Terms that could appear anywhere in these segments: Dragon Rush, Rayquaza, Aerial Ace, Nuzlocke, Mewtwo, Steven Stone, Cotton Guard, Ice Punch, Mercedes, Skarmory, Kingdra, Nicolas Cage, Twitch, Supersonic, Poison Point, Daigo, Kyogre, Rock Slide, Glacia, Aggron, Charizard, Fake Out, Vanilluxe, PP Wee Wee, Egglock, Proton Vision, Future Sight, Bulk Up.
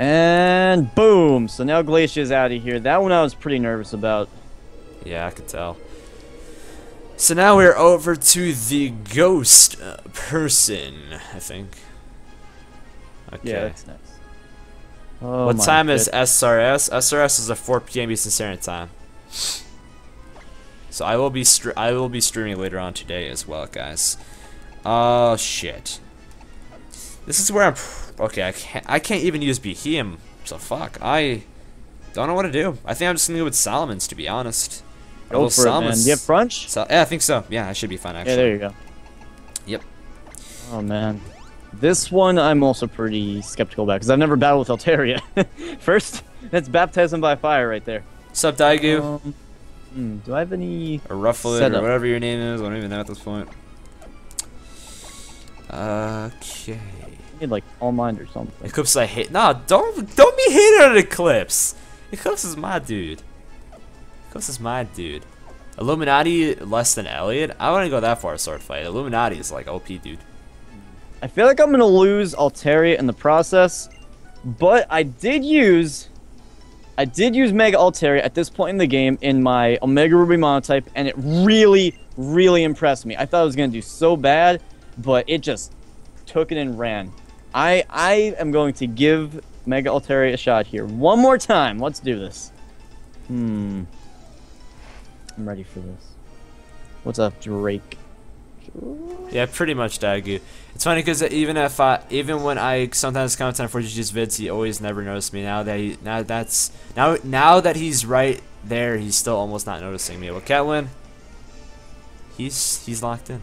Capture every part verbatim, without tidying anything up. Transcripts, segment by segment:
And boom! So now Glacia's out of here. That one I was pretty nervous about. Yeah, I could tell. So now we're over to the ghost uh, person, I think. Okay. Yeah, that's nice. Oh, what time goodness. is S R S? S R S is a four P M Eastern Standard Time. So I will be str I will be streaming later on today as well, guys. Oh uh, shit! This is where I'm. Okay, I can't. I can't even use Behem. So fuck. I don't know what to do. I think I'm just gonna go with Solomon's, to be honest. Go for it, man. Do you have Crunch? So, yeah, I think so. Yeah, I should be fine, actually. Yeah, there you go. Yep. Oh, man. This one I'm also pretty skeptical about, because I've never battled with Altaria. First, that's baptism by fire right there. Sup, Daigo? Um, hmm, do I have any... Or Rufflet, or whatever your name is. I don't even know at this point. Okay. I need, like, all mind or something. Eclipse I hate... Nah, don't, don't be hated on Eclipse. Eclipse is my dude. This is my dude. Illuminati less than Elliot. I wouldn't go that far. Sword fight. Illuminati is like O P, dude. I feel like I'm gonna lose Altaria in the process, but I did use, I did use Mega Altaria at this point in the game in my Omega Ruby Monotype, and it really, really impressed me. I thought I was gonna do so bad, but it just took it and ran. I, I am going to give Mega Altaria a shot here one more time. Let's do this. Hmm. I'm ready for this. What's up, Drake? Yeah, pretty much, Daigu. It's funny because even if I, even when I sometimes comment on four G G's vids, he always never noticed me. Now that he, now that's now now that he's right there, he's still almost not noticing me. Well, Catlin, he's he's locked in.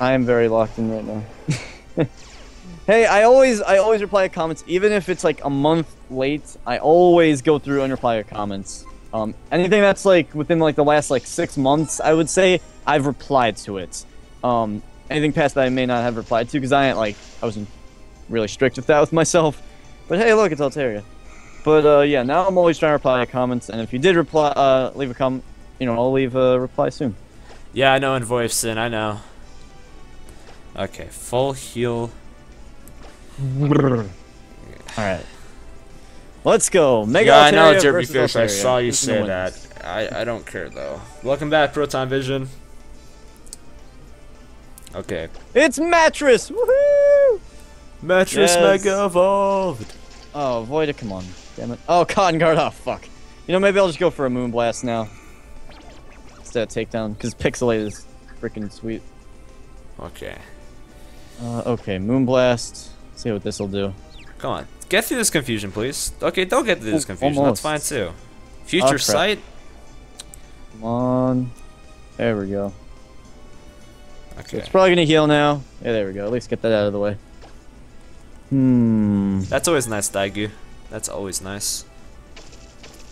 I am very locked in right now. Hey, I always I always reply to comments, even if it's like a month late. I always go through and reply to comments. Um, anything that's like within like the last like six months, I would say I've replied to it. Um, anything past that I may not have replied to because I ain't like I wasn't really strict with that with myself. But hey, look, it's Altaria. But uh, yeah, now I'm always trying to reply to comments, and if you did reply, uh, leave a comment. You know, I'll leave a reply soon. Yeah, I know in voice, and I know. Okay, full heal. All right. Let's go, Mega Yeah, I know, Derby Fish, I saw you say that. I, I don't care, though. Welcome back, Proton Vision. Okay. It's Mattress! Woohoo! Mattress yes. Mega Evolved! Oh, Voida, come on. Damn it. Oh, Cotton Guard, oh, fuck. You know, maybe I'll just go for a Moon Blast now. Instead of Takedown, because Pixelate is freaking sweet. Okay. Uh, okay, Moon Blast. Let's see what this'll do. Come on. Get through this confusion, please. Okay, don't get through this confusion. Almost. That's fine, too. Future oh, Sight. Come on. There we go. Okay. So it's probably going to heal now. Yeah, there we go. At least get that out of the way. Hmm. That's always nice, Daigu. That's always nice.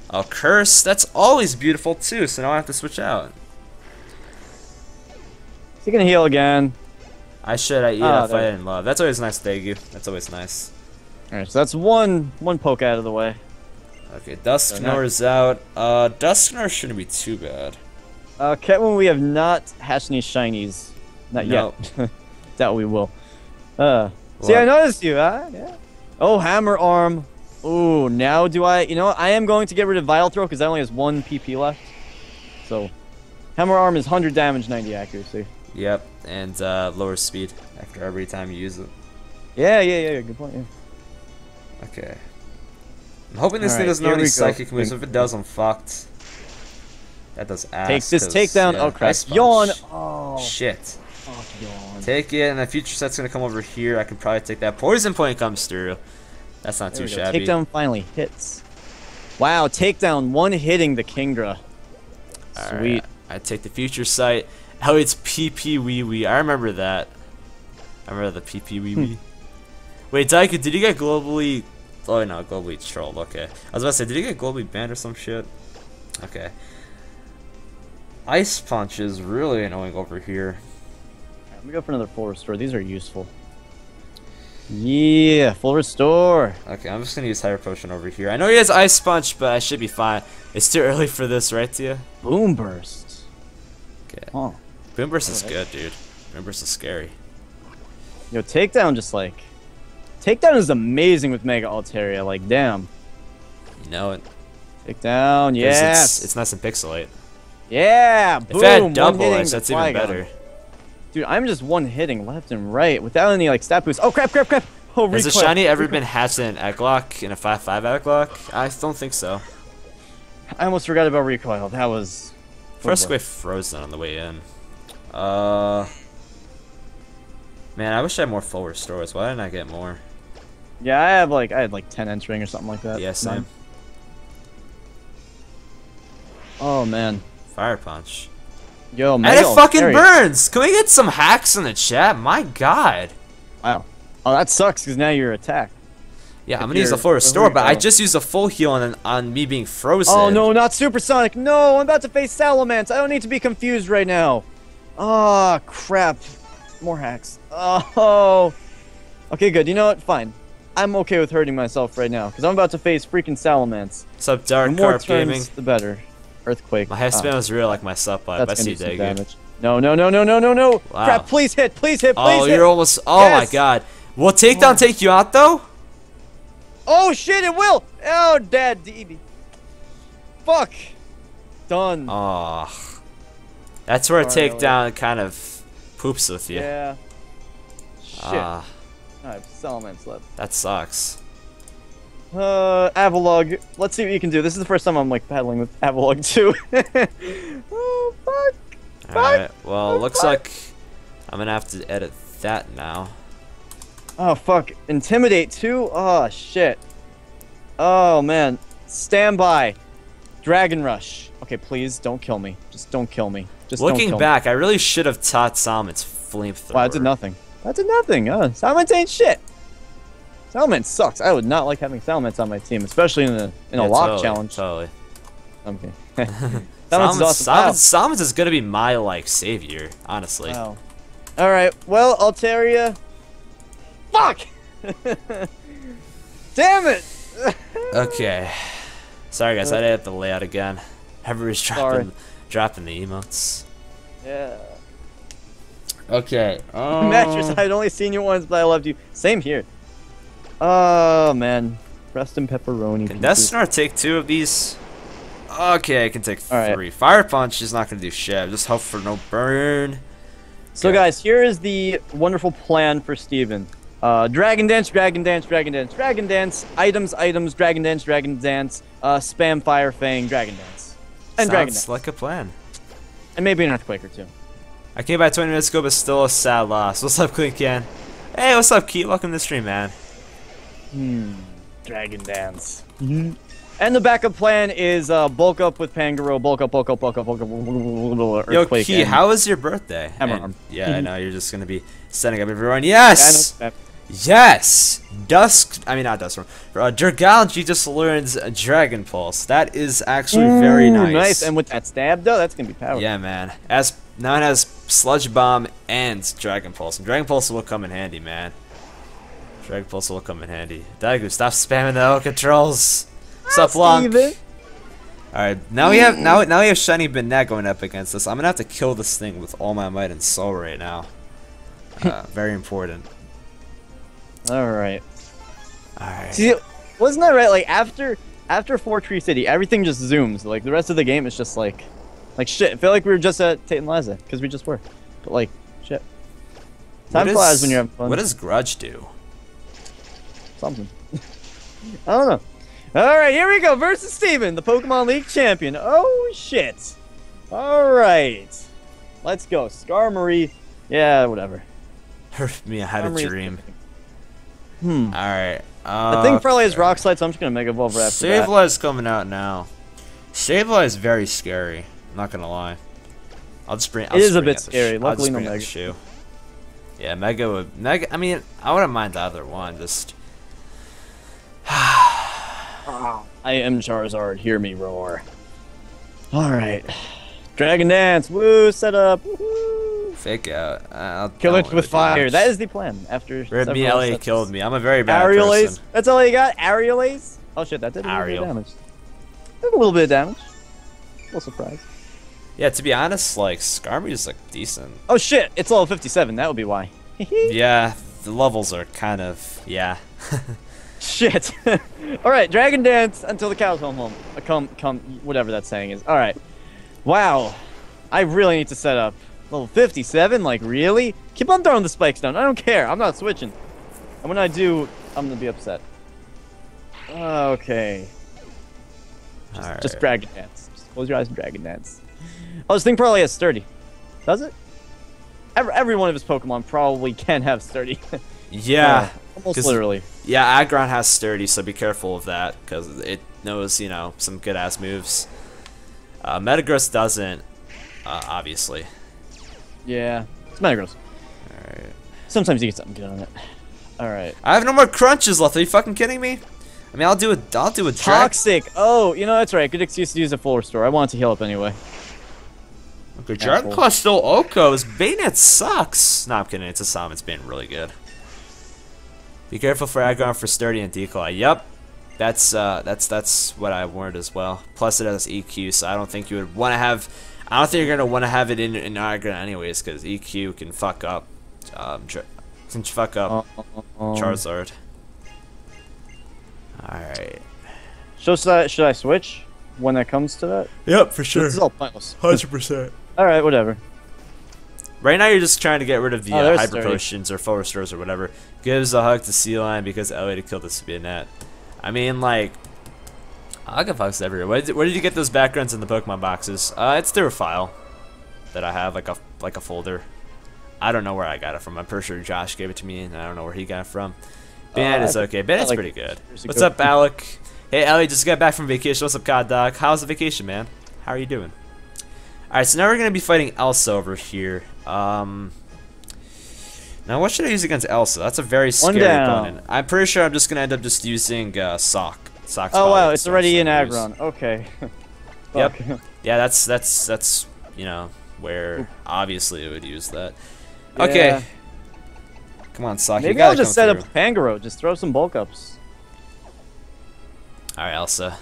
Oh, Curse. That's always beautiful, too, so now I have to switch out. Is he going to heal again? I should. I eat oh, if I didn't love. That's always nice, Daigu. That's always nice. Alright, so that's one one poke out of the way. Okay, Dusknor is out. Uh, Dusknor shouldn't be too bad. Uh, Ketwin, we have not hatched any shinies. Not no. yet. Doubt we will. Uh, see, I noticed you, huh? Yeah. Oh, Hammer Arm. Ooh, now do I... You know what? I am going to get rid of Vile Throw because that only has one P P left. So, Hammer Arm is one hundred damage, ninety accuracy. Yep, and uh, lower speed after every time you use it. Yeah, yeah, yeah. Good point, yeah. Okay. I'm hoping this All thing doesn't know any psychic moves. If it does, I'm fucked. That does ass. Take this takedown. Yeah, oh, crap. Yawn. Oh. Shit. Oh, yawn. Take it, and the future set's gonna come over here. I can probably take that. Poison point comes through. That's not there too shabby. Takedown finally hits. Wow, takedown. One hitting the Kingdra. All Sweet. Right. I take the future sight. Oh, it's P P Wee Wee. I remember that. I remember the P P Wee Wee. Wait, Daiku, did you get globally... Oh, no, globally trolled, okay. I was about to say, did you get globally banned or some shit? Okay. Ice Punch is really annoying over here. Right, let me go for another Full Restore. These are useful. Yeah, Full Restore. Okay, I'm just going to use Hyper Potion over here. I know he has Ice Punch, but I should be fine. It's too early for this, right, Tia? Boom Burst. Okay. Huh. Boom Burst is right. good, dude. Boom Burst is scary. Yo, Takedown just, like... Takedown is amazing with Mega Altaria, like, damn. You know it. Takedown, yeah. It's, it's nice and Pixelate. Yeah, boom. If I had double edge, that's even better. Dude, I'm just one-hitting left and right without any, like, stat boost. Oh, crap, crap, crap. Oh, has a shiny ever been hatched in an Egglock, in a five five Egglock? I don't think so. I almost forgot about recoil. That was... First wave frozen on the way in. Uh... Man, I wish I had more full restores. Why didn't I get more? Yeah, I have like I had like ten entering or something like that. Yeah, same. Nine. Oh man, fire punch. Yo, man, and it fucking scary. burns. Can we get some hacks in the chat? My God. Wow. Oh, that sucks because now you're attacked. Yeah, if I'm gonna use a full restore, but I just used a full heal on on me being frozen. Oh no, not supersonic. No, I'm about to face Salamence. I don't need to be confused right now. Ah, oh, crap. More hacks. Oh. Okay, good. You know what? Fine. I'm okay with hurting myself right now because I'm about to face freaking Salamence. What's up, Dark? The more Carp turns, gaming? the better. Earthquake. My headspin ah. was real like my sub bot. I see Daigo. Damage. No, no, no, no, no, no, no. Wow. Crap! Please hit! Please hit! Please oh, hit! Oh, you're almost. Oh yes. my God! Will Takedown oh. take you out though? Oh shit! It will. Oh, dead D B. Fuck. Done. Oh. That's where Takedown kind of. Poops with you. Yeah. Shit. Uh, I have Salamence left. That sucks. Uh, Avalog. Let's see what you can do. This is the first time I'm like battling with Avalog too. Oh fuck. fuck. Alright, well oh, looks fuck. like I'm gonna have to edit that now. Oh fuck. Intimidate too? Oh shit. Oh man. Stand by. Dragon Rush. Okay, please don't kill me. Just don't kill me. Just Looking back, me. I really should have taught Salamence flamethrower. Wow, I did nothing. I did nothing. Uh, Salamence ain't shit. Salamence sucks. I would not like having Salamence on my team, especially in a in yeah, a lock totally, challenge. Totally. Okay. Salamence, Salamence is awesome. Salamence, wow. Salamence is gonna be my like savior, honestly. Wow. All right. Well, Altaria. Fuck. Damn it. Okay. Sorry guys, I didn't have to lay out again. Everybody's dropping. Sorry. Dropping the emotes. Yeah. Okay. Um... Mattress, I'd only seen you once, but I loved you. Same here. Oh, man. Rest in pepperoni. Can Dusknor take two of these? Okay, I can take All three. Right. Fire Punch is not going to do shit. Just hope for no burn. So, okay. guys, here is the wonderful plan for Steven. Uh, Dragon Dance, Dragon Dance, Dragon Dance, Dragon Dance. Items, items, Dragon Dance, Dragon Dance. Uh, spam Fire Fang, Dragon Dance. And Dragon Dance. Sounds like a plan. And maybe an Earthquake or two. I came by twenty minutes ago, but still a sad loss. What's up, Klinkan? Hey, what's up, Keith? Welcome to the stream, man. Hmm. Dragon Dance. Mm-hmm. And the backup plan is uh, bulk up with Pangaro. Bulk up, bulk up, bulk up, bulk up. Earthquake. Yo, Keith, how was your birthday? Hammer Arm. Yeah, I know. You're just going to be setting up everyone. Yes! Yeah, yes! Dusk... I mean, not Dusknor. Uh, Dragalge just learns Dragon Pulse. That is actually Ooh, very nice. nice. And with that stab, though, that's going to be powerful. Yeah, man. As, now it has Sludge Bomb and Dragon Pulse. And Dragon Pulse will come in handy, man. Dragon Pulse will come in handy. Daigo, stop spamming the O controls. What's up, Long? Alright, now we have now, now we have Shiny Banette going up against us. I'm going to have to kill this thing with all my might and soul right now. Uh, very important. All right. All right. See, wasn't that right? Like after after Four Tree City, everything just zooms. Like the rest of the game is just like, like shit. I feel like we were just at Tate and Liza because we just were. But like shit. Time flies when you're having fun. What does Grudge do? Something. I don't know. All right, here we go. Versus Steven, the Pokemon League champion. Oh shit. All right. Let's go. Skarmory. Yeah, whatever. Hurt me. I had a dream. Hmm. Alright. Uh, I think probably okay. is Rock Slide, so I'm just going to Mega Evolve right after that. Sableye coming out now. Sableye is very scary. I'm not going to lie. I'll just bring I'll It just is bring a bit scary. Luckily, no Mega. Shoe. Yeah, Mega would. Mega. I mean, I wouldn't mind the other one. Just. I am Charizard. Hear me roar. Alright. Dragon Dance. Woo, set up. Woo. Fake out. I'll, Kill it with fire. That is the plan. After Ribby L A killed me. I'm a very bad Aerial person. Ace. That's all you got? Aerial Ace? Oh shit, that did a little bit of damage. Did a little bit of damage. A little surprise. Yeah, to be honest, like, Skarmory is, like, decent. Oh shit, it's level fifty-seven. That would be why. Yeah, the levels are kind of, yeah. Shit. All right, Dragon Dance until the cows come home. Come, come, whatever that saying is. All right. Wow. I really need to set up. Level fifty-seven? Like, really? Keep on throwing the spikes down. I don't care. I'm not switching. And when I do, I'm going to be upset. Okay. Just, right. just Dragon Dance. Just close your eyes and Dragon Dance. Oh, this thing probably has Sturdy. Does it? Every, every one of his Pokemon probably can have Sturdy. Yeah. Uh, almost literally. Yeah, Aggron has Sturdy, so be careful of that, because it knows, you know, some good-ass moves. Uh, Metagross doesn't, uh, obviously. Yeah, it's Metagross. Alright. Sometimes you get something good on it. Alright. I have no more crunches left, are you fucking kidding me? I mean, I'll do a, I'll do a Toxic! Track. Oh, you know, that's right, good excuse to use a full restore. I wanted to heal up anyway. Okay, Dragon Claw still Oko's. Bayonet sucks! No, I'm kidding, it's a Salamence being really good. Be careful for Aggron for Sturdy and Decoy. Yep. That's, uh, that's, that's what I warned as well. Plus it has E Q, so I don't think you would want to have... I don't think you're gonna want to have it in in Aggron anyways, because E Q can fuck up, um, can fuck up uh, uh, um. Charizard. All right. So should I, should I switch when that comes to that? Yep, for sure. This is all pointless. Hundred percent. All right, whatever. Right now, you're just trying to get rid of the oh, uh, hyper thirty. Potions or full restores or whatever. Gives a hug to Sea Lion because L A to kill the Spinette. I mean, like. I got boxes everywhere. Where did, where did you get those backgrounds in the Pokemon boxes? Uh, it's through a file that I have, like a like a folder. I don't know where I got it from. I'm pretty sure Josh gave it to me, and I don't know where he got it from. Bandit uh, is okay. Bandit's pretty good. What's up, Alec? Hey, Ellie, just got back from vacation. What's up, God Doc? How's the vacation, man? How are you doing? All right, so now we're gonna be fighting Elsa over here. Um, now what should I use against Elsa? That's a very scary opponent. I'm pretty sure I'm just gonna end up just using uh, Sock. Sox oh wow, it's already in Aggron. Okay. Yep. Yeah, that's that's that's you know where obviously it would use that. Yeah. Okay. Come on, Sock. Maybe you gotta I'll just set through. Up Pangaro. Just throw some bulk ups. All right, Elsa.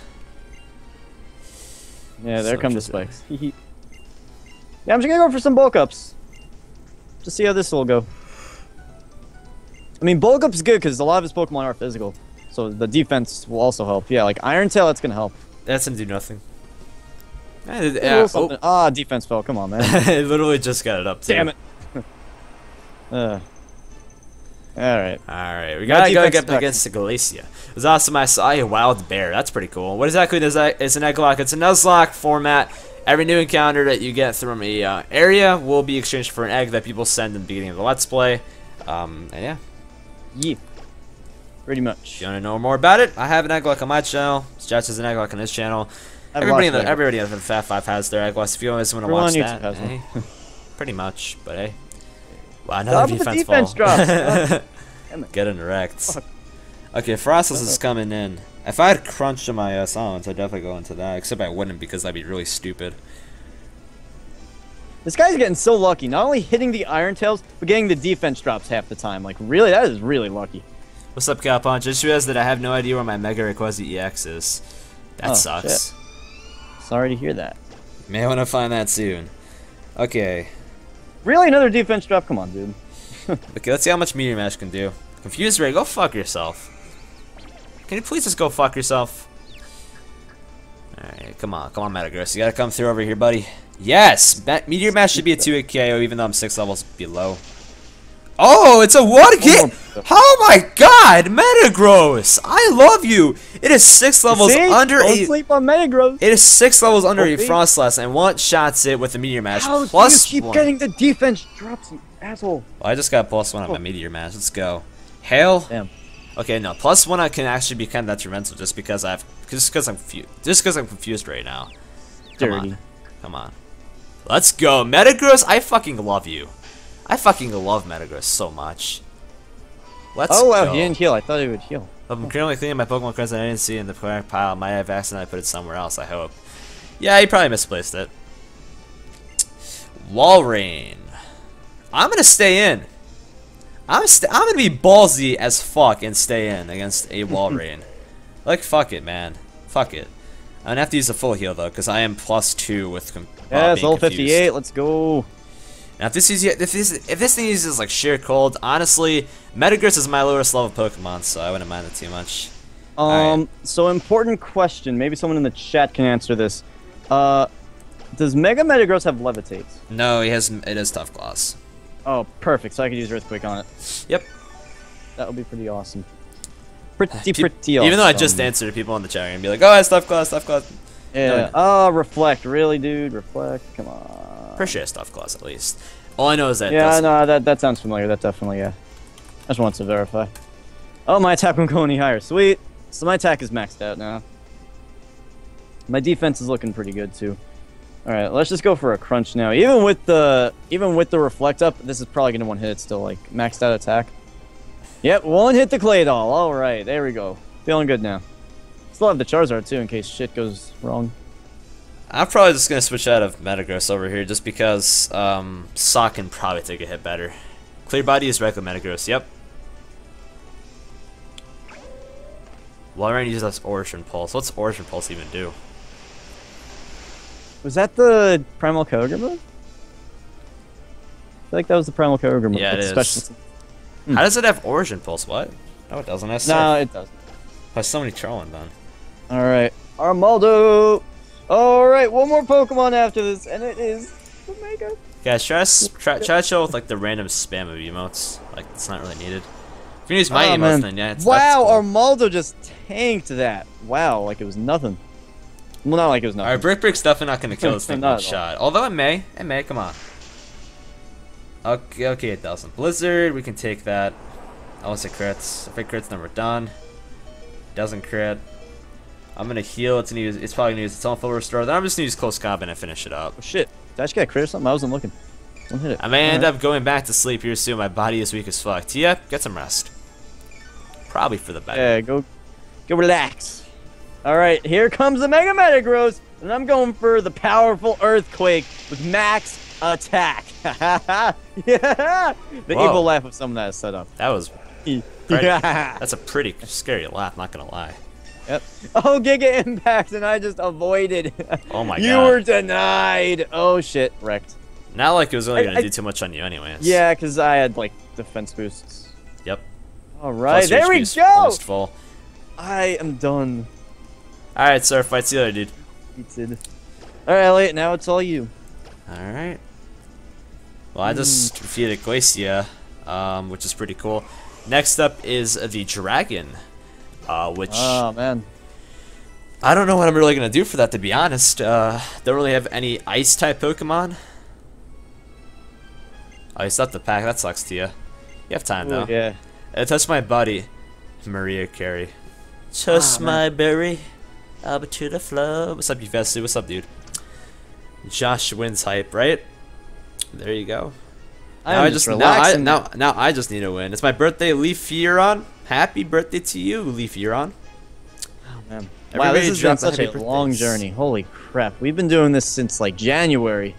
Yeah, there so come the spikes. Yeah, I'm just gonna go for some bulk ups. Just see how this will go. I mean, bulk up's good because a lot of his Pokemon are physical. So the defense will also help. Yeah, like Iron Tail, that's gonna help. That's gonna do nothing. Ah, yeah, oh. oh, defense fell. Come on, man. It literally just got it up. Too. Damn it. uh. All right. All right. We gotta go get against the Glacia. It was awesome. I saw a wild bear. That's pretty cool. What exactly does that? It's an egg lock. It's a Nuzlocke format. Every new encounter that you get from a uh, area will be exchanged for an egg that people send in the beginning of the Let's Play. Um. And yeah. Yeah. Pretty much. You want to know more about it? I have an egg lock on my channel. Josh has an egg lock on his channel. Everybody in the, everybody in the Fat Five has their egg locks. If you always want to watch that, hey, pretty much. But hey, wow, another defense, defense fall. Get an erect. Okay, Frostles is coming in. If I had Crunch in my uh, Silence, I'd definitely go into that. Except I wouldn't because that'd be really stupid. This guy's getting so lucky. Not only hitting the Iron Tails, but getting the defense drops half the time. Like really, that is really lucky. What's up, Cowpunch? I just realized that I have no idea where my Mega Rayquaza E X is. That oh, sucks. Shit. Sorry to hear that. May want to find that soon. Okay. Really? Another defense drop? Come on, dude. Okay, let's see how much Meteor Mash can do. Confused Ray, go fuck yourself. Can you please just go fuck yourself? Alright, come on. Come on, Metagross. You gotta come through over here, buddy. Yes! Meteor Mash should be a two hit K O, even though I'm six levels below. Oh, it's a one hit! Oh my God, Metagross! I love you. It is six levels See? under Don't a. Sleep on Metagross. It is six levels under Don't a Frostlass and one shots it with a Meteor Mash. How plus do you keep one. Getting the defense drops, you asshole. Well, I just got plus one on my Meteor Mash. Let's go. Hail. Damn. Okay, no, plus one I can actually be kind of detrimental just because I've just because I'm just because I'm confused right now. Come Dirty. on, come on. Let's go, Metagross. I fucking love you. I fucking love Metagross so much. Let's oh wow, go. He didn't heal. I thought he would heal. I'm currently thinking my Pokemon cards that I didn't see in the correct pile. Might have accidentally put it somewhere else, I hope. Yeah, he probably misplaced it. Walrein. I'm gonna stay in. I'm st I'm gonna be ballsy as fuck and stay in against a Walrein. Like, fuck it, man. Fuck it. I'm gonna have to use a full heal, though, because I am plus two with... Com yeah, it's level fifty-eight. Let's go. Now, if this is if this if this thing uses like sheer cold, honestly, Metagross is my lowest level Pokemon, so I wouldn't mind it too much. Um, right. So important question. Maybe someone in the chat can answer this. Uh, does Mega Metagross have Levitate? No, he has. It has Tough Claws. Oh, perfect. So I could use Earthquake on it. Yep. That would be pretty awesome. Pretty, Pe pretty awesome. Even though I just answered, people in the chat are gonna be like, "Oh, I have Tough Claws, Tough Claws." Yeah. Oh, Reflect, really, dude? Reflect, come on. Pretty sure it's Tough Claws, at least. All I know is that. Yeah, no, that that sounds familiar. That definitely, yeah. I just want to verify. Oh, my attack won't go any higher. Sweet. So my attack is maxed out now. My defense is looking pretty good too. All right, let's just go for a crunch now. Even with the even with the reflect up, this is probably gonna one hit. It's still like maxed out attack. Yep, one hit the clay doll. All right, there we go. Feeling good now. Still have the Charizard too in case shit goes wrong. I'm probably just gonna switch out of Metagross over here just because um, Sock can probably take a hit better. Clear Body is regular Metagross. Yep. Walrein uses us Origin Pulse. What's Origin Pulse even do? Was that the Primal Kyogre move? I feel like that was the Primal Kyogre move. Yeah, it is. How does it have Origin Pulse? What? No, it doesn't. That's no, so... it doesn't. There's so many trolling done. Alright. Armaldo! Alright, one more Pokemon after this, and it is Omega. Guys, try to, try, try to chill with like the random spam of emotes. Like, it's not really needed. If you use my oh, emotes, then yeah, it's wow, cool. Armaldo just tanked that. Wow, like it was nothing. Well, not like it was nothing. Alright, Brick Brick's definitely not going to kill this thing one shot. All. Although it may. It may, come on. Okay, okay, it doesn't. Blizzard, we can take that. I want to say crits. If it crits, then we're done. Doesn't crit. I'm going to heal. It's, gonna use, it's probably going to use its own full restore. Then I'm just going to use close combat and finish it up. Oh, shit. Did I just get a crit or something? I wasn't looking. Don't hit it. I may All end right. up going back to sleep here soon. My body is weak as fuck. Tia, get some rest. Probably for the better. Yeah, go, go relax. All right, here comes the Mega Metagross, and I'm going for the powerful Earthquake with max attack. yeah, the Whoa. evil laugh of someone that is set up. That was. Yeah. That's a pretty scary laugh. Not gonna lie. Yep. Oh, Giga Impact, and I just avoided. Oh my god. You were denied. Oh shit, wrecked. Not like it was only gonna I, I, do too much on you, anyways. Yeah, cause I had like defense boosts. Yep. All right, there we go! Full. I am done. All right, sir, fight the other dude. Beated. All right, Elliot, now it's all you. All right. Well, I just mm. defeated Glacia, um, which is pretty cool. Next up is the dragon, uh, which... Oh, man. I don't know what I'm really going to do for that, to be honest. Uh, don't really have any ice-type Pokemon. Oh, you stopped the pack. That sucks to you. You have time, Ooh, though. Yeah. I touched my body, Maria Carey. Touch oh, my berry, up to the flow. What's up, you Vesu? What's up, dude? Josh wins hype, right? There you go. Now I just, just now, I, now, now I just need a win. It's my birthday, Leaf Euron. Happy birthday to you, Leaf Euron. Oh, man. Wow, this has been such a birthdays. long journey. Holy crap. We've been doing this since, like, January.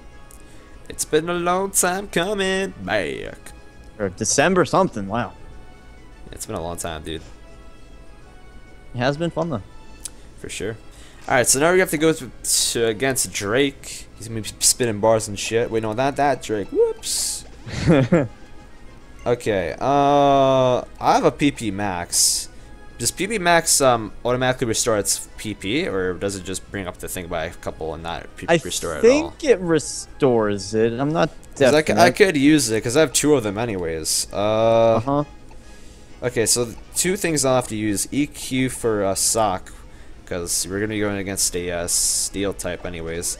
It's been a long time coming back. Or December something, wow. It's been a long time, dude. It has been fun, though. For sure. Alright, so now we have to go to, against Drake. He's going to be spinning bars and shit. Wait, no, not that Drake. Whoops. okay, uh, I have a P P Max. Does P P Max um, automatically restore its P P, or does it just bring up the thing by a couple and not P P restore at all? I think it restores it. I'm not definite. I, I could use it, because I have two of them anyways. Uh, uh-huh. Okay, so two things I'll have to use. E Q for uh, Sock, because we're going to be going against a uh, Steel type anyways.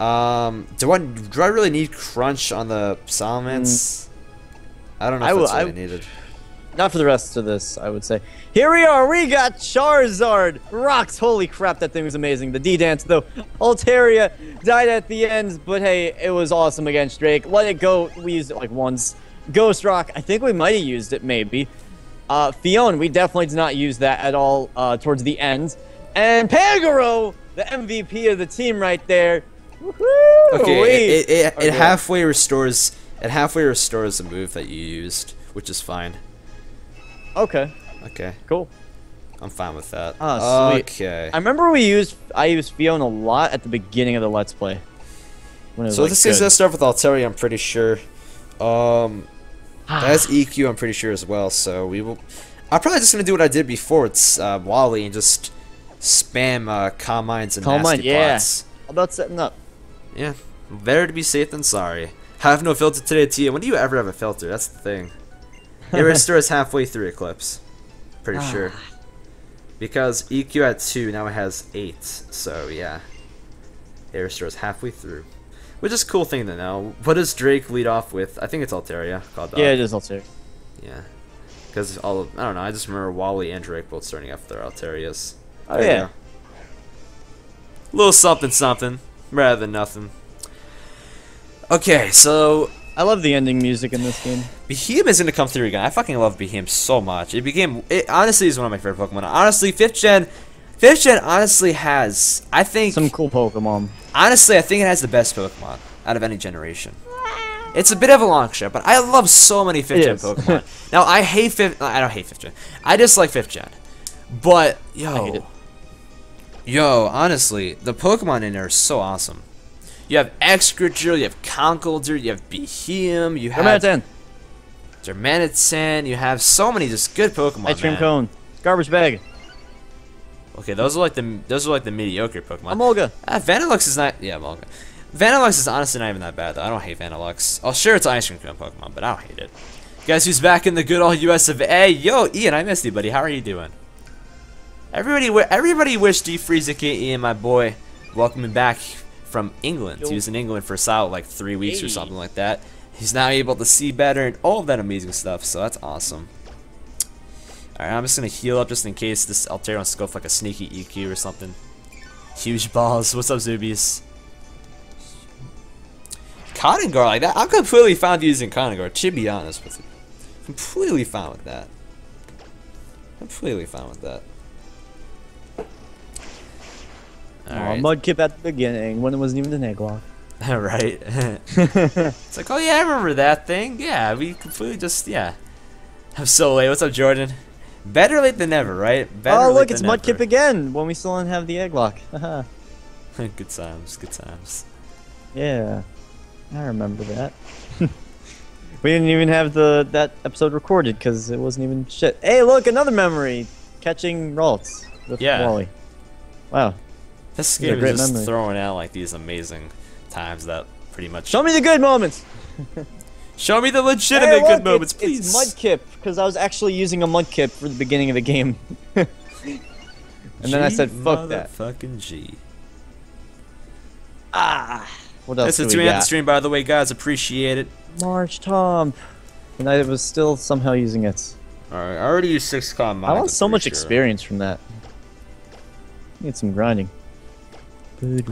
Um, do, I, do I really need Crunch on the Salamence? Mm. I don't know if I that's really I needed. Not for the rest of this, I would say. Here we are, we got Charizard! Rocks, holy crap, that thing was amazing. The D-Dance, though. Altaria died at the end, but hey, it was awesome against Drake. Let it go, we used it like once. Ghost Rock, I think we might have used it, maybe. Uh, Fionn, we definitely did not use that at all uh, towards the end. And Pangoro, the M V P of the team right there. Woohoo! Okay, it, it, it, okay. it halfway restores it halfway restores the move that you used, which is fine. Okay. Okay. Cool. I'm fine with that. Oh, sweet. Okay. I remember we used I used Fionn a lot at the beginning of the Let's Play. So like, this good. is uh, start with Altaria, I'm pretty sure. Um, that's E Q, I'm pretty sure as well. So we will. I'm probably just gonna do what I did before. It's uh, Wally and just spam uh, calm minds and calm nasty mind, yeah. plots. How about setting up? Yeah, better to be safe than sorry. Have no filter today, Tia. When do you ever have a filter? That's the thing. It restores halfway through Eclipse. Pretty sure. Because E Q had two, now it has eight. So yeah, it restores halfway through. Which is a cool thing to know. What does Drake lead off with? I think it's Altaria. Called yeah, it is Altaria. Yeah, because all of, I don't know. I just remember Wally and Drake both starting off their Altarias. Oh there yeah. A little something, something rather than nothing. Okay, so I love the ending music in this game. Behem is gonna come through again. I fucking love Behem so much. It became it honestly is one of my favorite Pokemon. Honestly, fifth gen. Fifth gen honestly has, I think, some cool Pokemon. Honestly, I think it has the best Pokemon out of any generation. It's a bit of a long shot, but I love so many fifth gen Pokemon. Now I hate fifth. I don't hate fifth gen. I dislike fifth gen. But yo, yo, honestly, the Pokemon in there are so awesome. You have Excreature, you have Conkeldurr, you have Behem, you have Dermanitan. Dermanitan, you have so many just good Pokemon. Ice cream cone, garbage bag. Okay, those are like the those are like the mediocre Pokemon. Emolga. Uh, Vanilluxe is not. Yeah, Emolga. Vanilluxe is honestly not even that bad though. I don't hate Vanilluxe. Oh, sure, it's an ice cream cone Pokemon, but I don't hate it. Guess who's back in the good old U S of A? Yo, Ian, I missed you, buddy. How are you doing? Everybody, everybody, wish DeFreeze King Ian, my boy, welcoming back from England. He was in England for a solid like three weeks hey. or something like that. He's now able to see better and all of that amazing stuff, so that's awesome. Alright, I'm just gonna heal up just in case this Altaria wants to go for like a sneaky E Q or something. Huge balls. What's up, Zubies? Cotton Guard like that? I'm completely fine using Cotton Guard, to be honest with you. Completely fine with that. Completely fine with that. All right. Mudkip at the beginning when it wasn't even an Egglock. Right. It's like, oh yeah, I remember that thing. Yeah, we completely just, yeah. I'm so late. What's up, Jordan? Better late than never, right? Better oh, look, it's Mudkip again when we still don't have the Egglock. Good times, good times. Yeah, I remember that. We didn't even have the that episode recorded because it wasn't even shit. Hey, look, another memory. Catching Ralts with yeah. Wally. Wow. This game is just memory. throwing out like these amazing times that pretty much. Show me the good moments. Show me the legitimate hey, look, good moments, it's, please. It's Mudkip because I was actually using a Mudkip for the beginning of the game, and G then I said, "Fuck that." Fucking G. Ah. What else? That's do the we got? The stream, by the way, guys. Appreciate it. March Tom, and I was still somehow using it. All right, I already used six com. I want so much sure. experience from that. Need some grinding.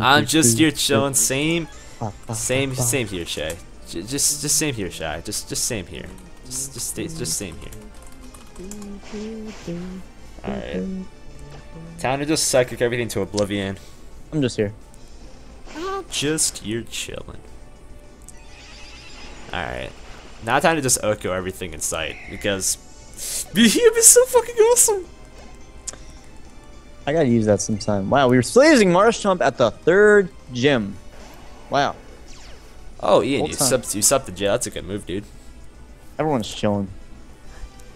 I'm just here chilling, same, same, same here, Shay. Just, just same here, Shay. Just, just same here. Just, just, stay, just same here. All right. Time to just psychic everything to oblivion. I'm just here. I'm just here chilling. All right. Now time to just Oko everything in sight because Behem is so fucking awesome. I gotta use that sometime. Wow, we were still using Marshtomp at the third gym. Wow. Oh, Ian, you subbed, you subbed the gym. That's a good move, dude. Everyone's chilling.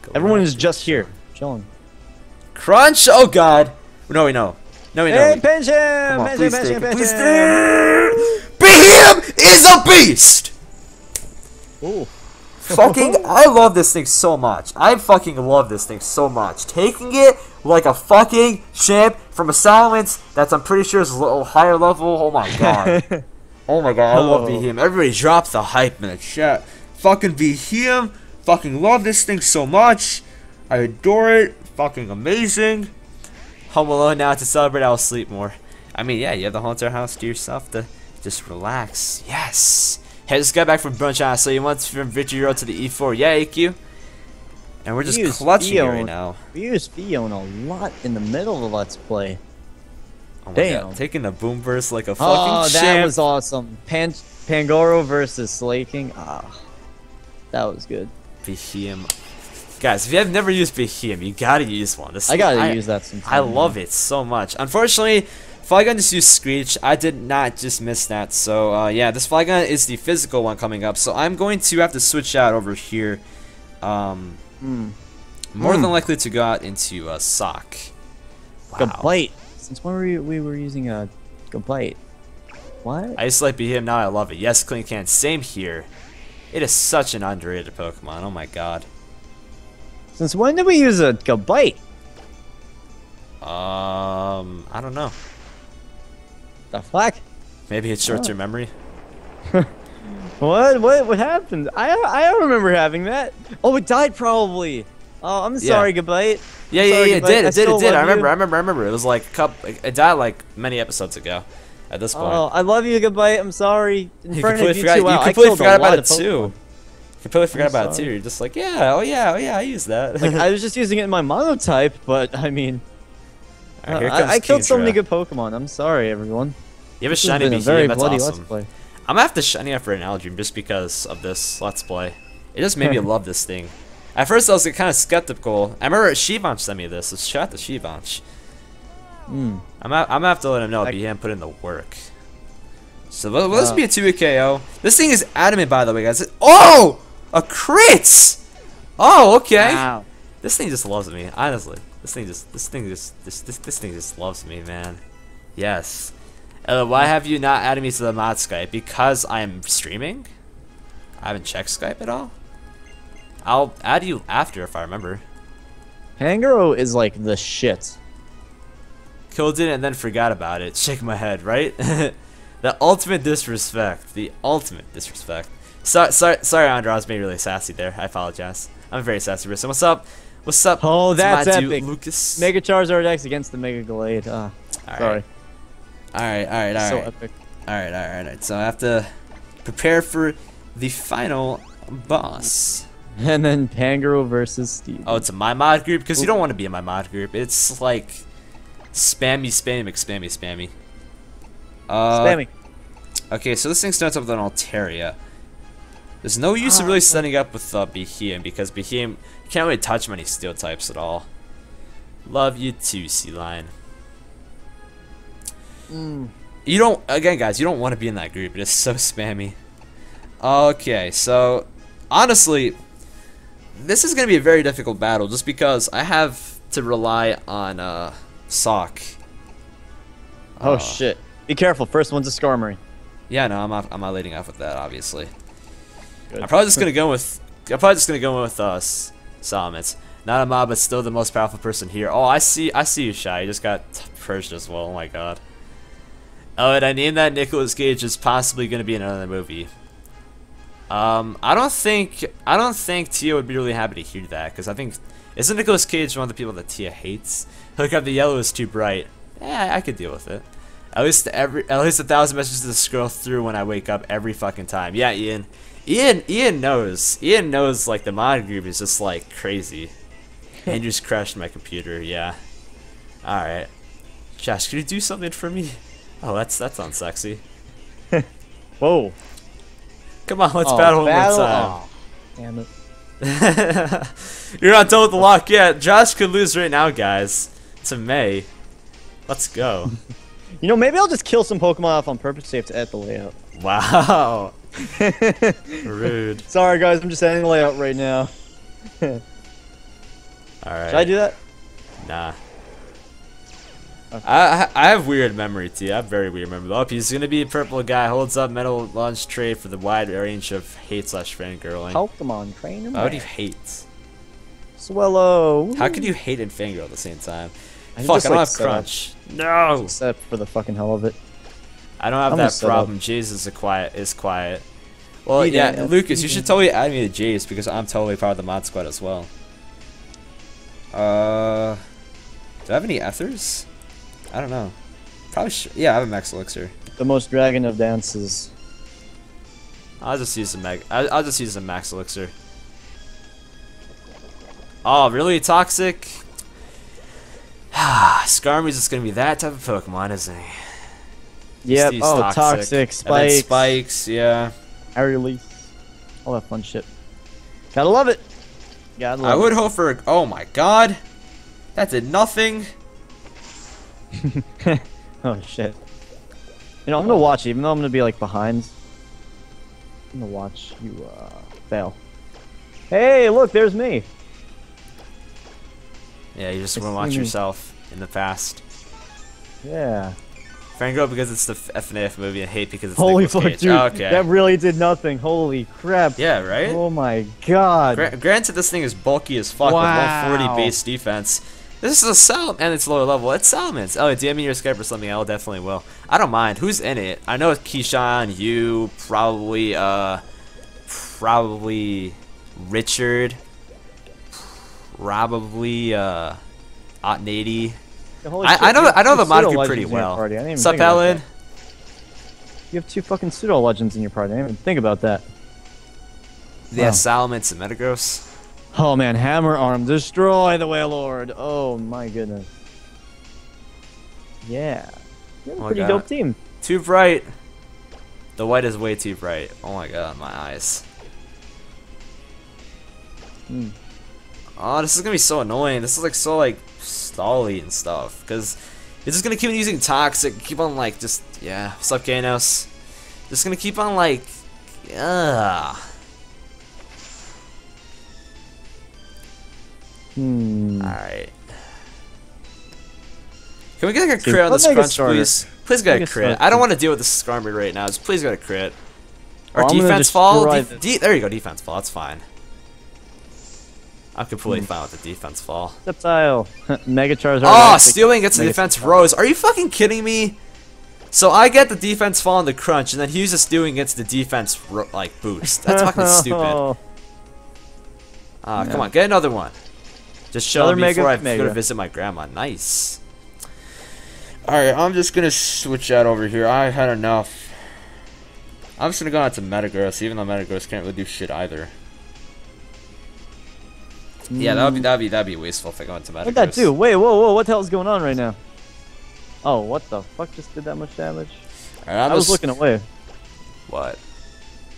Go Everyone around, is dude. just here. Chilling. Crunch! Oh, God. No, we know. No, we know. Hey, pinch him! On, pinch him, pinch him! Behem is a beast! Ooh. Fucking, I love this thing so much. I fucking love this thing so much. Taking it like a fucking champ from a Salamence that's I'm pretty sure is a little higher level. Oh my god. Oh my god, I love Behem. Everybody drop the hype in the chat. Fucking Behem. Fucking love this thing so much. I adore it. Fucking amazing. Home alone now to celebrate, I'll sleep more. I mean, yeah, you have the whole entire house to yourself to just relax. Yes. Hey, just got back from brunch, honestly. You went from Vitriol to the E four. Yeah, A Q. And we're just we clutching Fion. It right now. We use Fion a lot in the middle of Let's Play. Oh damn. God. Taking the Boom Burst like a fucking oh, champ. Oh, that was awesome. Pan Pangoro versus Slaking. Ah, that was good. Behem. Guys, if you have never used Behem, you gotta use one. This I gotta I, use that sometime. I love it so much. Unfortunately, Flygon just used Screech. I did not just miss that. So uh, yeah, this Flygon is the physical one coming up. So I'm going to have to switch out over here. Um, mm. More mm. than likely to go out into a sock. Wow. Complete. Since when were we, we were using a complete? What? I just like Behem, now I love it. Yes, Clean Can. Same here. It is such an underrated Pokemon. Oh my god. Since when did we use a Gabite? Um, I don't know. The fuck? Maybe it's short-term oh. memory. What? What? What happened? I I don't remember having that. Oh, it died probably. Oh, I'm sorry, yeah. Gabite. Yeah, yeah, sorry, yeah. It did. It did. It did. I remember. You. I remember. I remember. It was like cup. It died like many episodes ago. At this point. Oh, I love you, Gabite. I'm sorry. In you front completely of forgot, you, you completely forgot about it too. You completely forgot I'm about sorry. it too. You're just like, yeah, oh yeah, oh yeah, I used that. Like, I was just using it in my monotype, but I mean, right, uh, I, I killed so many good Pokemon. I'm sorry, everyone. You have a shiny Behem. Very that's bloody awesome. Let's play. I'm gonna have to shiny up for an Algidream just because of this Let's Play. It just made me love this thing. At first, I was kind of skeptical. I remember Shivanch sent me this. Let's shout out to Shivanch. Mm. I'm, I'm gonna have to let him know Behem put in the work. So let, let's uh, be a two-hit K O. This thing is adamant, by the way, guys. Oh, a crit! Oh, okay. Wow. This thing just loves me, honestly. This thing just, this thing just, this this this thing just loves me, man. Yes. Uh, why have you not added me to the mod Skype? Because I'm streaming. I haven't checked Skype at all. I'll add you after if I remember. Hangaro is like the shit. Killed it and then forgot about it. Shake my head, right? The ultimate disrespect. The ultimate disrespect. So, so, sorry, Andra, I was being really sassy there. I apologize. I'm a very sassy person. What's up? What's up? Oh, that's epic. Dude, Lucas. Mega Charizard X against the Mega Gallade. Uh, all sorry. All right, all right, all right. So epic. All right, all right, all right. So I have to prepare for the final boss. And then Pangaro versus Steve. Oh, it's my mod group? Because you don't want to be in my mod group. It's like... Spammy, spammy, spammy, spammy. Uh, spammy. Okay, so this thing starts up with an Altaria. There's no use oh, of really setting up with uh, Behem because Behem can't really touch many steel types at all. Love you too, Sea Lion. Mm. You don't, again, guys, you don't want to be in that group. It is so spammy. Okay, so honestly, this is going to be a very difficult battle just because I have to rely on. Uh, Sock. Oh uh, shit! Be careful. First one's a Skarmory. Yeah, no, I'm not. I'm not leading off with that, obviously. Good. I'm probably just gonna go with. I'm probably just gonna go with us, uh, Salamence. Not a mob, but still the most powerful person here. Oh, I see. I see you, Shy. You just got purged as well. Oh my god. Oh, and I named that Nicolas Cage is possibly gonna be in another movie. Um, I don't think. I don't think Tia would be really happy to hear that because I think. Isn't Nicolas Cage one of the people that Tia hates? Hook up the yellow is too bright. Yeah, I could deal with it. At least every, at least a thousand messages to scroll through when I wake up every fucking time. Yeah, Ian. Ian, Ian knows. Ian knows like the mod group is just like crazy. Andrew's crashed my computer. Yeah. All right. Josh, could you do something for me? Oh, that's that's unsexy. Whoa. Come on, let's oh, battle one battle? more time. Oh, damn it. You're not done with the lock yet. Josh could lose right now, guys. To May. Let's go. You know, maybe I'll just kill some Pokemon off on purpose to edit the layout. Wow. Rude. Sorry, guys. I'm just editing the layout right now. All right. Should I do that? Nah. Okay. I I have weird memory, T. I have very weird memory. Oh, he's gonna be a purple guy. Holds up metal launch tray for the wide range of hate slash fangirling. Pokemon trainer. Why would you hate? Swallow. How could you hate and fangirl at the same time? I Fuck! Just, I don't like, have Crunch. Up. No. Except for the fucking hell of it. I don't have I'm that problem. Jays is a quiet. Is quiet. Well, he yeah, did. Lucas, you should totally add me to Jays because I'm totally part of the mod squad as well. Uh, do I have any ethers? I don't know. Probably should. Yeah, I have a max elixir. The most dragon of dances. I'll just use the mag. I'll, I'll just use the max elixir. Oh, really toxic? Skarmory's just gonna be that type of Pokemon, isn't he? Yeah. Oh, toxic, toxic spikes. And spikes. Yeah. Aerial leaf. All that fun shit. Gotta love it. Gotta love I would it. hope for. A oh my god. That did nothing. Oh shit. You know, I'm gonna watch, even though I'm gonna be like behind. I'm gonna watch you uh, fail. Hey, look, there's me. Yeah, you just want to watch yourself in the past. Yeah. Fangirl because it's the F N A F movie and hate because it's Holy Nicolas fuck, Cage. Dude, oh, okay. That really did nothing. Holy crap. Yeah, right? Oh my god. Gr granted, this thing is bulky as fuck wow. with one forty base defense. This is a Salamence, and it's lower level. It's Salamence. Oh, D M me your Skype or something. I will definitely will. I don't mind. Who's in it? I know it's Keyshawn, you, probably, uh, probably Richard, probably, uh, Otnady. I, I know I know the mod view pretty well. What's up, Alan? You have two fucking pseudo legends in your party. I didn't even think about that. Yeah, wow. Salamence and Metagross. Oh man, Hammer Arm, destroy the Wailord. Oh my goodness. Yeah. You have a oh pretty dope team. Too bright. The white is way too bright. Oh my god, my eyes. Hmm. Oh, this is gonna be so annoying. This is like so like stally and stuff, because it's just gonna keep on using Toxic, keep on like just yeah. What's up, Kanos? Just gonna keep on like, yeah. Hmm. All right. Can we get like a crit on this Crunch, please? Please get a crit. I don't want to deal with this Skarmory right now. Just please get a crit. Or defense fall. De there you go, defense fall. That's fine. I'm completely mm. fine with the defense fall. Septile. Mega Charizard. Oh, stealing gets the defense rose. Are you fucking kidding me? So I get the defense fall on the Crunch, and then he uses stealing against the defense ro like boost. That's fucking stupid. Ah, uh, yeah. Come on, get another one. Just show me before I go to visit my grandma. Nice. All right, I'm just gonna switch out over here. I had enough. I'm just gonna go out to Metagross, even though Metagross can't really do shit either. Yeah, that would be that'd be that'd be wasteful if I go into Metagross. What'd that do? Wait, whoa, whoa, what the hell's going on right now? Oh, what the fuck just did that much damage? Right, I was looking away. What?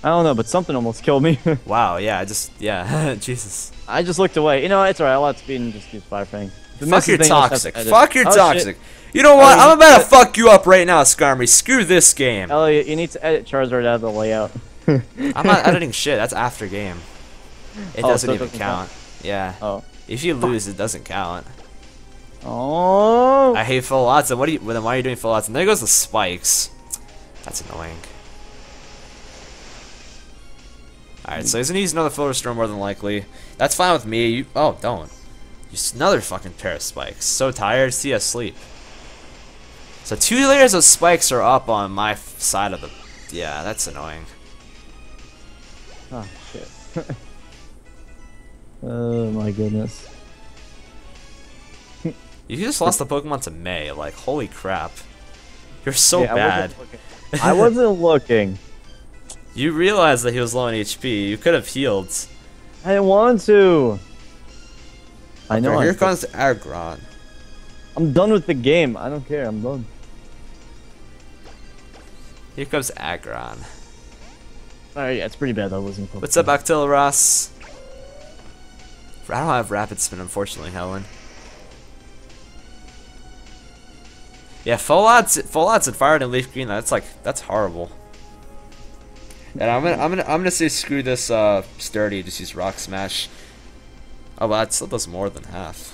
I don't know, but something almost killed me. Wow, yeah, I just yeah, Jesus. I just looked away. You know, it's alright. I'll have to speed and just use Fire Fang. Fuck your Toxic. Fuck your oh, Toxic. Shit. You know what? I'm about to fuck you up right now, Skarmory. Screw this game. Elliot, you need to edit Charizard out of the layout. I'm not editing shit. That's after game. It oh, doesn't so even doesn't count. count. Yeah. Oh. If you lose, it doesn't count. Oh. I hate full lots. And what do you? Why are you doing full lots? And there goes the spikes. That's annoying. All right. So he's gonna use another Full Restore more than likely. That's fine with me. You, oh, don't. Use another fucking pair of spikes. So tired. See us sleep. So two layers of spikes are up on my side of the. Yeah, that's annoying. Oh shit. Oh my goodness. You just lost the Pokemon to May, like holy crap. You're so yeah, bad. I wasn't, I wasn't looking. You realized that he was low on H P. You could have healed. I didn't want to. I know. Right, here I'm comes Aggron. I'm done with the game. I don't care. I'm done. Here comes Aggron. Alright, yeah, it's pretty bad. I wasn't. What's up, Octilleros? I don't have Rapid Spin, unfortunately, Helen. Yeah, full odds, full odds, and Fire and Leaf Green. That's like, that's horrible. And I'm gonna, I'm gonna, I'm gonna say screw this uh, Sturdy. Just use Rock Smash. Oh, well, that still does more than half.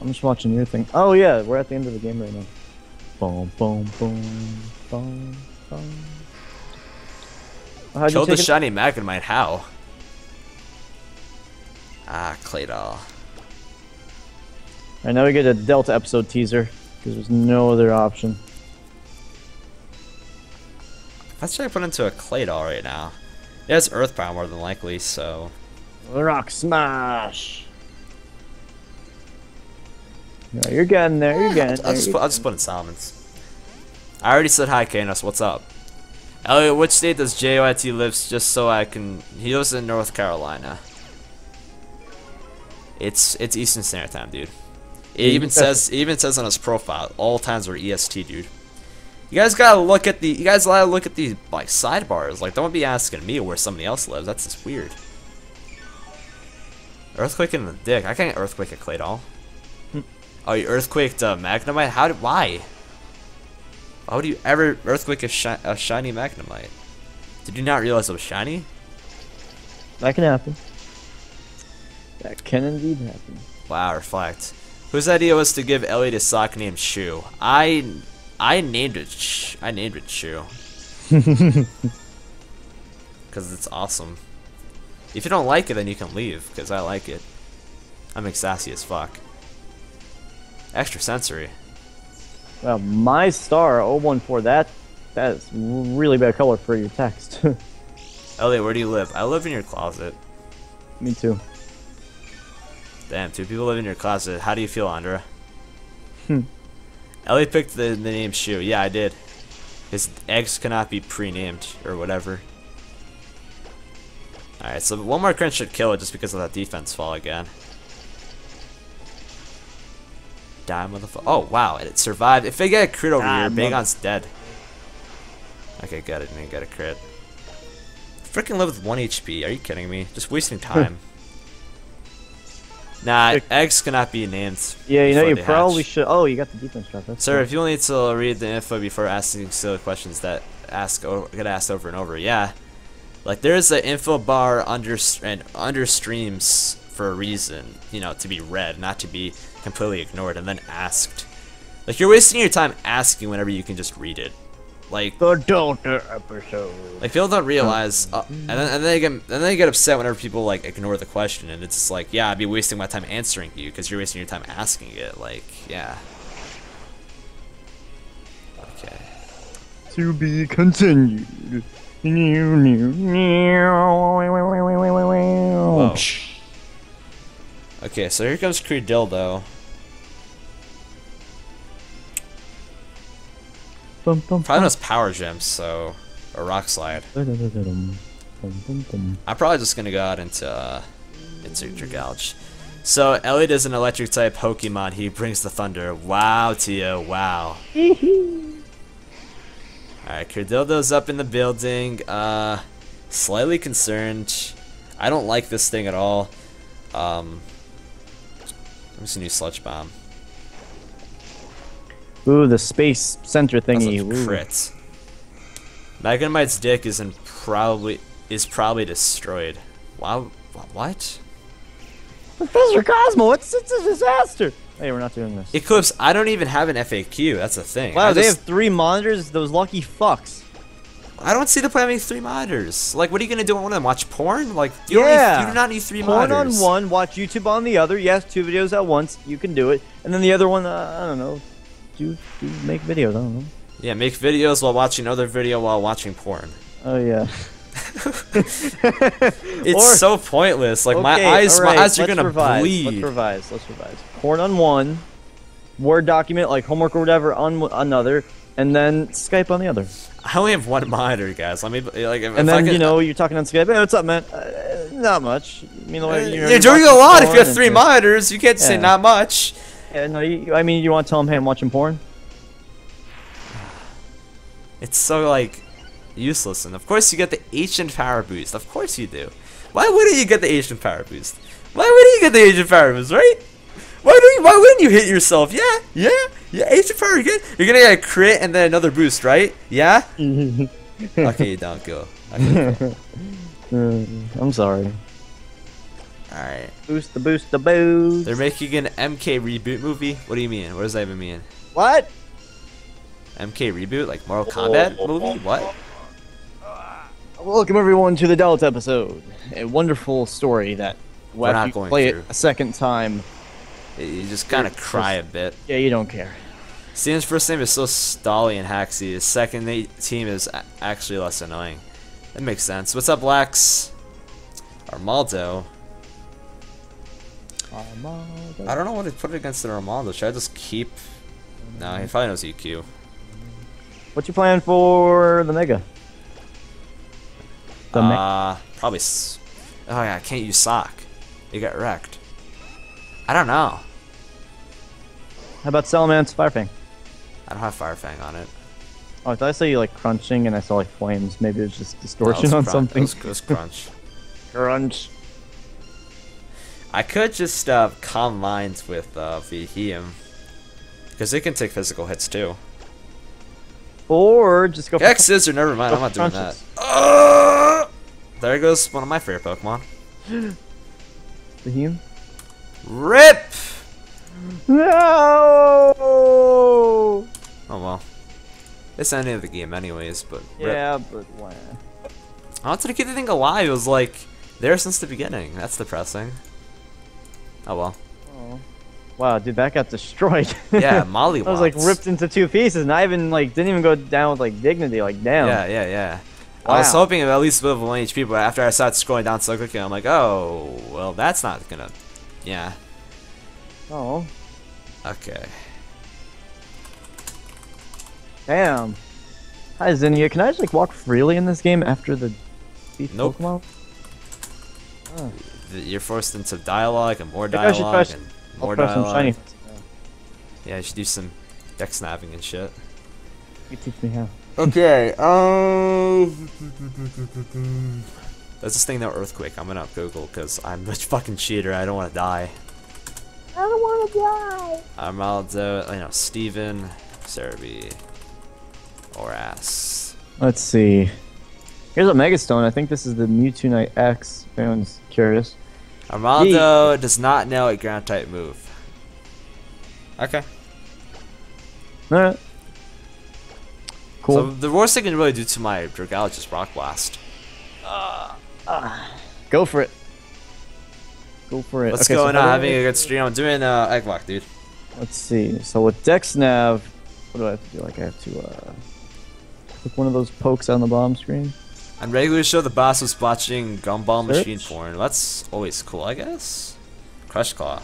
I'm just watching your thing. Oh yeah, we're at the end of the game right now. Boom, boom, boom, boom, boom. How'd Killed the shiny Magnemite, how? Ah, Claydol. Alright, now we get a Delta episode teaser, because there's no other option. What should I put into a Claydol right now? Yeah, it's Earth Power more than likely, so... Rock Smash! No, you're getting there, you're getting there. I'll just, put, I'll just put in Salamence. I already said hi, Kanos, what's up? Elliot, which state does J Y T lives just so I can... He lives in North Carolina. It's it's Eastern Standard Time, dude. It even says it even says on his profile, all times are E S T, dude. You guys gotta look at the you guys gotta look at these like sidebars. Like, don't be asking me where somebody else lives. That's just weird. Earthquake in the dick. I can't Earthquake at Claydol. Oh, you Earthquaked uh, Magnemite? How did, why? Why would you ever Earthquake a, shi a shiny Magnemite? Did you not realize it was shiny? That can happen. That can indeed happen. Wow, reflect. Whose idea was to give Elliot a sock named Shoe? I, I named it. Sh I named it Shoe. Because it's awesome. If you don't like it, then you can leave. Because I like it. I'm sassy as fuck. Extra sensory. Well, my star oh one four. That that is really bad color for your text. Elliot, where do you live? I live in your closet. Me too. Damn, two people live in your closet. How do you feel, Andra? Hmm. Ellie picked the, the name Shoe. Yeah, I did. His eggs cannot be pre-named or whatever. Alright, so one more crunch should kill it just because of that defense fall again. Die, motherfucker. Oh, wow. It survived. If they get a crit over ah, here, Bagon's dead. Okay, got it. I got a crit. Freaking live with one H P. Are you kidding me? Just wasting time. Nah, eggs cannot be named. Yeah, you know, you probably hatch. should. Oh, you got the defense drop. That's Sir, cool. If you only need to read the info before asking silly questions that ask get asked over and over, yeah. Like, there is an info bar under, and under streams for a reason, you know, to be read, not to be completely ignored and then asked. Like, you're wasting your time asking whenever you can just read it. Like, the Doctor episode. Like, people don't realize, uh, and, then, and, then they get, and then they get upset whenever people, like, ignore the question, and it's just like, yeah, I'd be wasting my time answering you, because you're wasting your time asking it, like, yeah. Okay. To be continued. Whoa. Okay, so here comes Creedildo. Bum, bum, probably those power gems, so or rock slide. Bum, bum, bum. I'm probably just gonna go out into uh, into Dragalge. So Elliot is an electric type Pokemon. He brings the thunder. Wow, Tia. Wow. All right, Cardildo's up in the building. Uh, slightly concerned. I don't like this thing at all. Um, I'm just gonna use Sludge Bomb. Ooh, the space center thingy. Crit. Magnemite's dick is in probably is probably destroyed. Wow, what? Professor Cosmo, it's it's a disaster. Hey, we're not doing this. Eclipse, I don't even have an F A Q. That's the thing. Wow, I they just, have three monitors. Those lucky fucks. I don't see the point of having three monitors. Like, what are you gonna do on one of them? Watch porn? Like, you, yeah. don't need, you do not need three porn monitors. Porn on one, watch YouTube on the other. Yes, two videos at once. You can do it. And then the other one, uh, I don't know. Do, do make videos, I don't know. Yeah, make videos while watching another video while watching porn. Oh, yeah. It's or, so pointless. Like, okay, my eyes right, my eyes are going to bleed. Let's revise. Let's revise. Porn on one, Word document, like homework or whatever, on another, and then Skype on the other. I only have one monitor, guys. Let me, like, if, and if then, I can, you know, you're talking on Skype. Hey, what's up, man? Uh, not much. I mean, like, you're, you're doing a lot if you have three monitors. You can't yeah. say not much. Yeah, no, you, I mean, you want to tell him, hey, I'm watching porn? It's so, like, useless. And of course you get the ancient power boost. Of course you do. Why wouldn't you get the ancient power boost? Why wouldn't you get the ancient power boost, right? Why do you, why wouldn't you hit yourself? Yeah, yeah, yeah, ancient power, you're, you're gonna get a crit and then another boost, right? Yeah? Okay, you don't go. Okay, go. I'm sorry. Alright. Boost the boost the boost. They're making an M K reboot movie? What do you mean? What does that even mean? What? M K reboot? Like Mortal Kombat oh, movie? What? Welcome everyone to the Delta episode. A wonderful story that when well, you going play through. it a second time. You just kind of cry just, a bit. Yeah, you don't care. Stan's first name is so Stolly and Haxy. His second team is actually less annoying. That makes sense. What's up, Lax? Armaldo. Armaldo. I don't know what to put against an Armaldo. Should I just keep? No, he probably knows E Q. What's your plan for the Mega? The uh, me probably. S oh yeah, I can't use Sock. You got wrecked. I don't know. How about Salamence Firefang? I don't have Firefang on it. Oh, I thought I saw you like crunching, and I saw like flames. Maybe it's just distortion no, it on something. It was, it was crunch. Crunch. I could just uh, calm minds with uh, Behem. Because they can take physical hits too. Or just go for X Scissor, never mind, I'm not doing that. Uh, there goes one of my favorite Pokemon. Behem? RIP! No! Oh well. It's the end of the game anyways, but RIP. Yeah, but why? I wanted to keep the thing alive, it was like there since the beginning. That's depressing. Oh well. Oh. Wow, dude, that got destroyed. Yeah, Molly was like ripped into two pieces, and I even like didn't even go down with like dignity, like damn. Yeah, yeah, yeah. Wow. I was hoping at least a bit of one H P, but after I started scrolling down so quickly, I'm like, oh, well, that's not gonna, yeah. Oh. Okay. Damn. Hi, Zinnia. Can I just like walk freely in this game after the beef nope. Pokemon? Oh. You're forced into dialogue and more dialogue. And More dialogue. Shiny. Yeah, you should do some deck snapping and shit. You teach me how. Okay, um... There's this thing that Earthquake. I'm gonna Google because I'm a fucking cheater. I don't want to die. I don't want to die! Armaldo, you know, Steven, Serbi, Oras. Let's see. Here's a Mega Stone. I think this is the Mewtwo Knight X, if anyone's curious. Armaldo Yeet. Does not know a ground type move. Okay. Alright. Cool. So the worst thing I can really do to my Dragalge is Rock Blast. Uh, uh, go for it. Go for it. What's okay, going so on? Having I... a good stream. I'm doing uh, Egg Walk, dude. Let's see. So with Dex Nav, what do I have to do? Like, I have to uh, click one of those pokes on the bottom screen. On regular show, the boss was watching Gumball Search? Machine Porn. That's always cool, I guess. Crush Claw.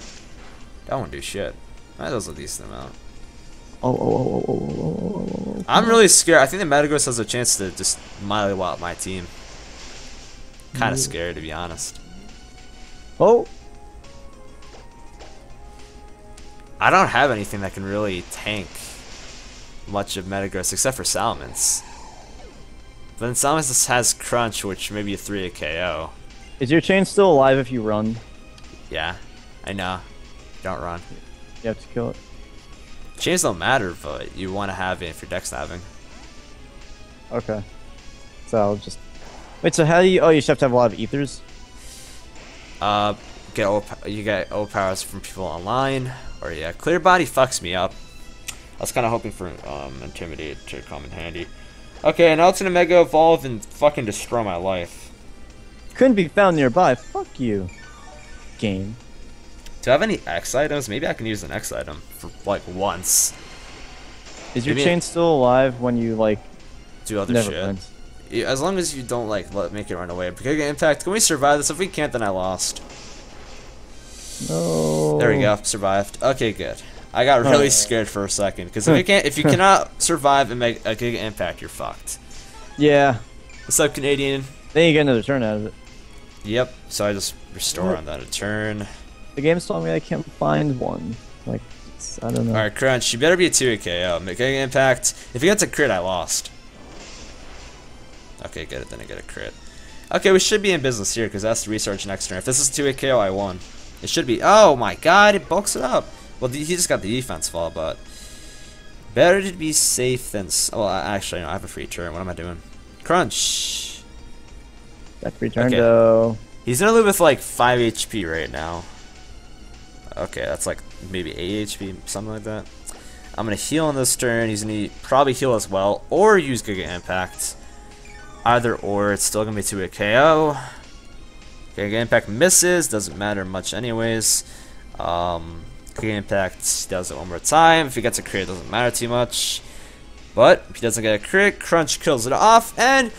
That won't do shit. That does a decent amount. Oh, oh, oh, oh, oh, oh, oh, oh. I'm really scared. I think the Metagross has a chance to just Miley Wop my team. Kind of scared, to be honest. Oh! I don't have anything that can really tank much of Metagross, except for Salamence. But then Salamence has Crunch, which may be a three hit K O. Is your chain still alive if you run? Yeah, I know. Don't run. You have to kill it. Chains don't matter, but you want to have it for deck stabbing. Okay. So I'll just... Wait, so how do you... Oh, you just have to have a lot of ethers? Uh, get old, you get old powers from people online. Or yeah, Clear Body fucks me up. I was kind of hoping for um, Intimidate to come in handy. Okay, now it's gonna Mega Evolve and fucking destroy my life. Couldn't be found nearby. Fuck you, game. Do I have any X items? Maybe I can use an X item for like once. Is your Maybe chain still alive when you like do other never shit? Plans. As long as you don't like let make it run away. Big impact. Can we survive this? If we can't, then I lost. No. There we go. Survived. Okay, good. I got really oh. scared for a second because if you can't, if you cannot survive and make a Giga Impact, you're fucked. Yeah. What's up, Canadian? Then you get another turn out of it. Yep. So I just restore on that a turn. The game's telling me I can't find one. Like, it's, I don't know. All right, Crunch. You better be a two hit K O. Make Giga Impact. If you get to crit, I lost. Okay, get it. Then I get a crit. Okay, we should be in business here because that's the research next turn. If this is two hit K O, I won. It should be. Oh my God! It bulks it up. Well, he just got the defense fall, but better to be safe than. Well, actually, no, I have a free turn. What am I doing? Crunch. That free turn, okay. Though. He's gonna live with like five H P right now. Okay, that's like maybe eight H P, something like that. I'm gonna heal on this turn. He's gonna probably heal as well, or use Giga Impact. Either or, it's still gonna be two hit K O. Giga Impact misses. Doesn't matter much, anyways. Um. Giga Impact does it one more time. If he gets a crit, it doesn't matter too much. But if he doesn't get a crit, Crunch kills it off, and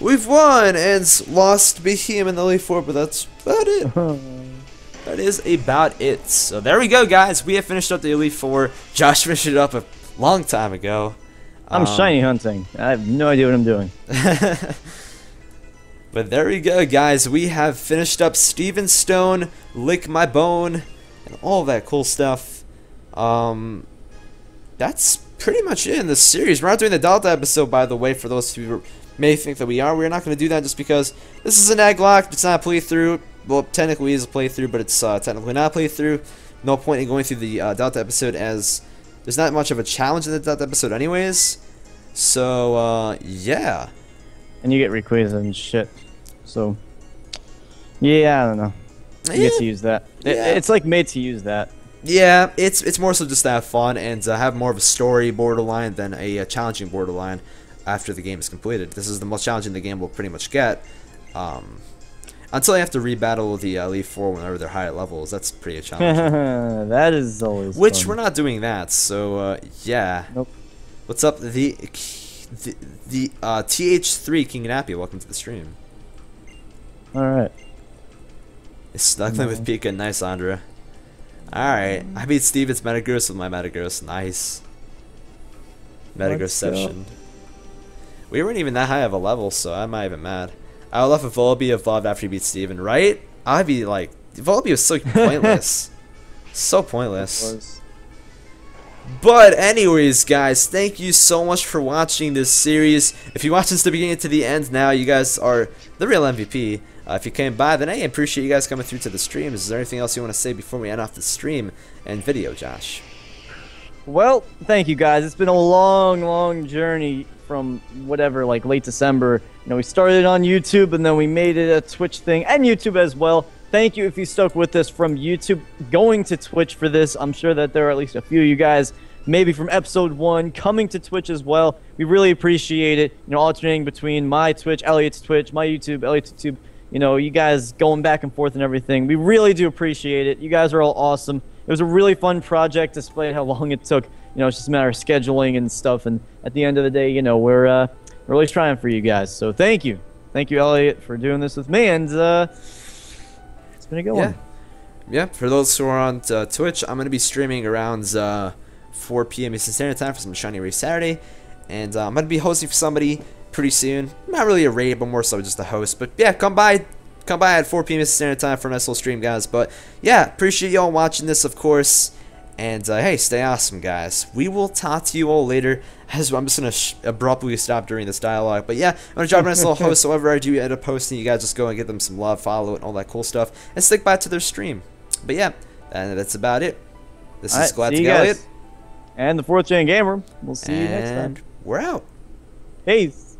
we've won and lost Behem in the late four, but that's about it. That is about it. So there we go, guys. We have finished up the Elite Four. Josh finished it up a long time ago. I'm um, shiny hunting. I have no idea what I'm doing. But there we go, guys. We have finished up Steven Stone, Lick My Bone, and all that cool stuff. Um, that's pretty much it in this series. We're not doing the Delta episode, by the way, for those who may think that we are. We're not going to do that just because this is an Egglock. It's not a playthrough. Well, technically it is a playthrough, but it's uh, technically not a playthrough. No point in going through the uh, Delta episode as There's not much of a challenge in that episode anyways. So, uh, yeah. And you get Rayquaza and shit. So, yeah, I don't know. You yeah. get to use that. It, yeah. It's like made to use that. Yeah, it's it's more so just to have fun and to have more of a story borderline than a, a challenging borderline after the game is completed. This is the most challenging the game will pretty much get. Um, until you have to rebattle the uh, Elite Four whenever they're higher levels. That's pretty challenging. That is always Which fun. We're not doing that, so uh, yeah. Nope. What's up, the the, the uh, T H three King Nappy? Welcome to the stream. Alright. It's stuck no. with Pika. Nice, Andra. Alright, I beat Steven's Metagross with my Metagross. Nice. Metagrossception. We weren't even that high of a level, so I'm not even mad. I would love if Volibee evolved after you beat Steven, right? I'd be like, Volibee was so pointless. So pointless. But anyways, guys, thank you so much for watching this series. If you watch since the beginning to the end now, you guys are the real M V P. Uh, if you came by, then I appreciate you guys coming through to the stream. Is there anything else you want to say before we end off the stream and video, Josh? Well, thank you guys. It's been a long, long journey from whatever, like late December. You know, we started on YouTube and then we made it a Twitch thing and YouTube as well. Thank you if you stuck with us from YouTube going to Twitch for this. I'm sure that there are at least a few of you guys maybe from episode one coming to Twitch as well. We really appreciate it. You know, alternating between my Twitch, Elliot's Twitch, my YouTube, Elliot's YouTube. You know, you guys going back and forth and everything. We really do appreciate it. You guys are all awesome. It was a really fun project, despite how long it took. You know, it's just a matter of scheduling and stuff. And at the end of the day, you know, we're uh, really trying for you guys. So thank you. Thank you, Elliot, for doing this with me. And uh, it's been a good yeah. one. Yeah, for those who are on uh, Twitch, I'm going to be streaming around uh, four P M Eastern Standard Time for some Shiny Race Saturday. And uh, I'm going to be hosting for somebody pretty soon. Not really a raid, but more so just a host. But yeah, come by. Come by at four P M Eastern Standard Time for a nice little stream, guys. But yeah, appreciate y'all watching this, of course. And uh, hey, stay awesome, guys. We will talk to you all later. As I'm just going to abruptly stop during this dialogue. But yeah, I'm going to drop a nice little host. So whenever I do end up posting, you guys just go and give them some love, follow it, and all that cool stuff. And stick by to their stream. But yeah, and that's about it. This all is right, Glad to Elliot. And the fourth Gen Gamer. We'll see and you next time. We're out. Peace.